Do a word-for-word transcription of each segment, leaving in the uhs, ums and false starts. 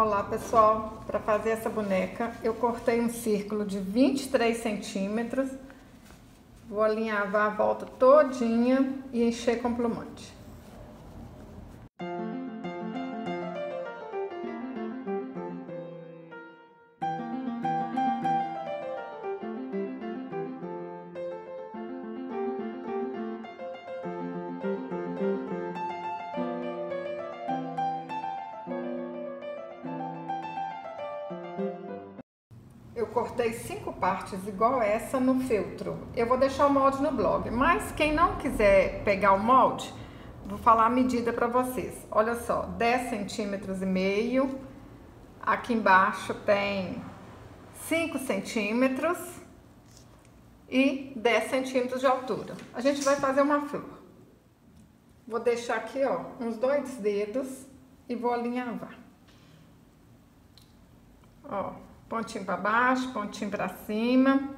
Olá pessoal, para fazer essa boneca eu cortei um círculo de vinte e três centímetros, vou alinhavar a volta todinha e encher com plumante. Eu cortei cinco partes igual essa no feltro. Eu vou deixar o molde no blog, mas quem não quiser pegar o molde, vou falar a medida para vocês. Olha só, dez centímetros e meio. Aqui embaixo tem cinco centímetros e dez centímetros de altura. A gente vai fazer uma flor. Vou deixar aqui, ó, uns dois dedos e vou alinhavar. Ó. Pontinho para baixo, pontinho para cima.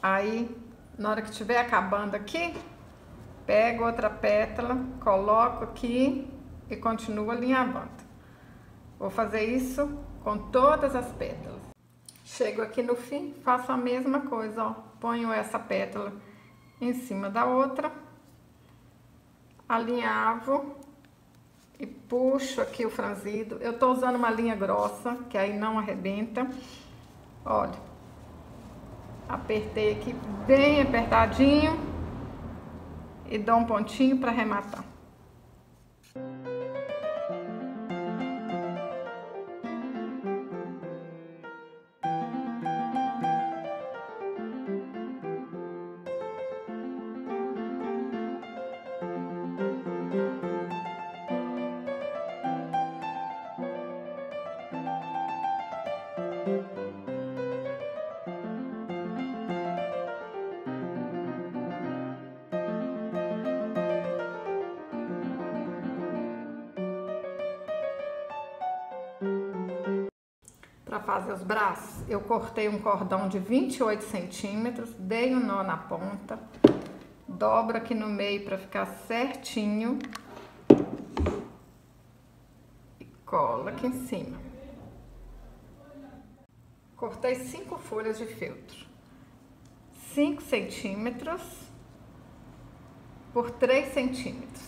Aí, na hora que tiver acabando aqui, pego outra pétala, coloco aqui e continuo alinhavando. Vou fazer isso com todas as pétalas. Chego aqui no fim, faço a mesma coisa, ó. Ponho essa pétala em cima da outra, alinhavo e puxo aqui o franzido. Eu tô usando uma linha grossa, que aí não arrebenta. Olha, apertei aqui bem apertadinho e dou um pontinho para arrematar. Para fazer os braços, eu cortei um cordão de vinte e oito centímetros, dei um nó na ponta, dobro aqui no meio para ficar certinho e cola aqui em cima. Cortei cinco folhas de feltro, cinco centímetros por três centímetros.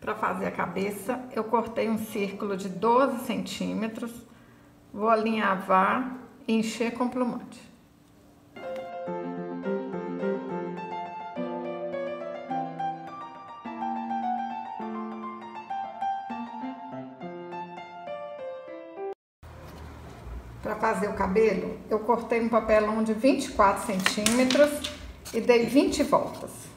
Para fazer a cabeça, eu cortei um círculo de doze centímetros, vou alinhavar e encher com plumante. Para fazer o cabelo, eu cortei um papelão de vinte e quatro centímetros e dei vinte voltas.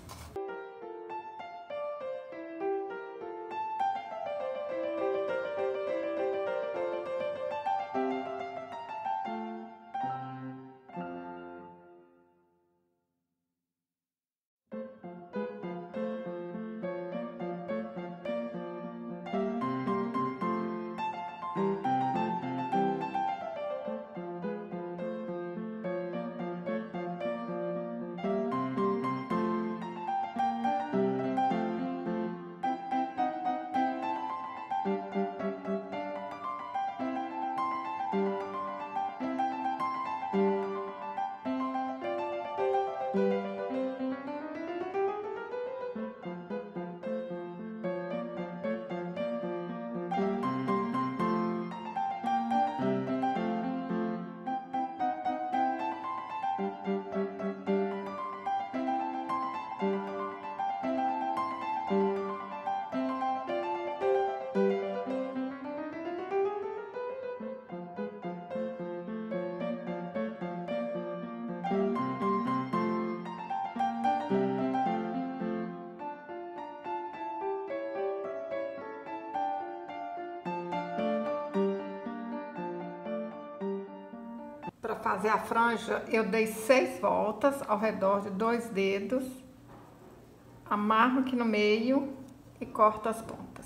Para fazer a franja, eu dei seis voltas ao redor de dois dedos, amarro aqui no meio e corto as pontas.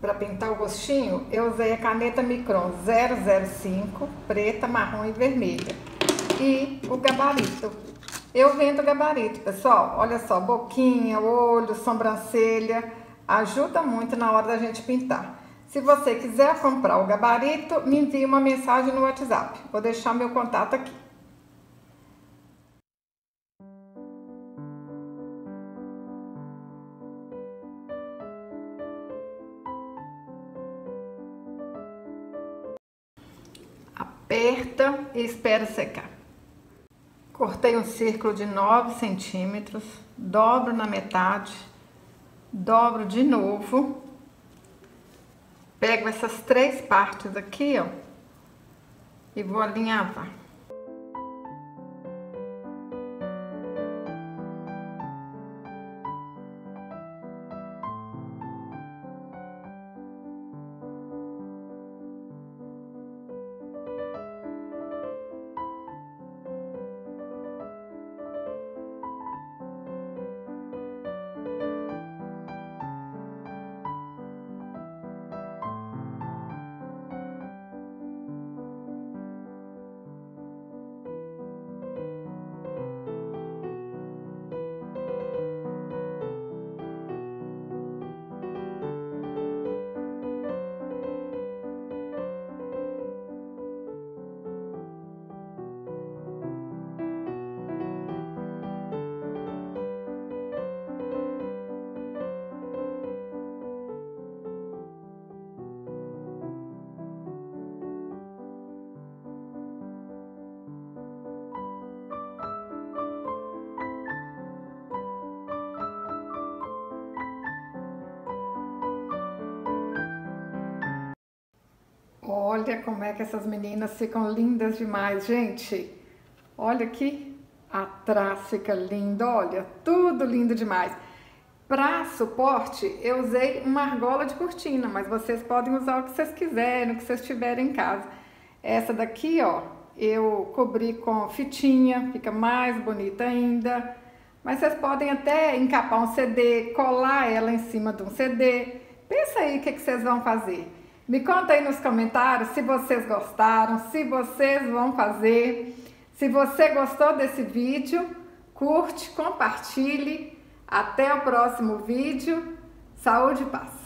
Para pintar o rostinho, eu usei a caneta Micron zero zero cinco, preta, marrom e vermelha. E o gabarito. Eu vendo o gabarito, pessoal. Olha só, boquinha, olho, sobrancelha. Ajuda muito na hora da gente pintar. Se você quiser comprar o gabarito, me envie uma mensagem no WhatsApp. Vou deixar meu contato aqui. Aperta e espera secar. Cortei um círculo de nove centímetros, dobro na metade, dobro de novo. Pego essas três partes aqui, ó, e vou alinhavar. Olha como é que essas meninas ficam lindas demais, gente. Olha aqui, atrás fica lindo, olha, tudo lindo demais. Para suporte, eu usei uma argola de cortina, mas vocês podem usar o que vocês quiserem, o que vocês tiverem em casa. Essa daqui, ó, eu cobri com fitinha, fica mais bonita ainda. Mas vocês podem até encapar um C D, colar ela em cima de um C D. Pensa aí o que, que vocês vão fazer. Me conta aí nos comentários se vocês gostaram, se vocês vão fazer. Se você gostou desse vídeo, curte, compartilhe. Até o próximo vídeo. Saúde e paz!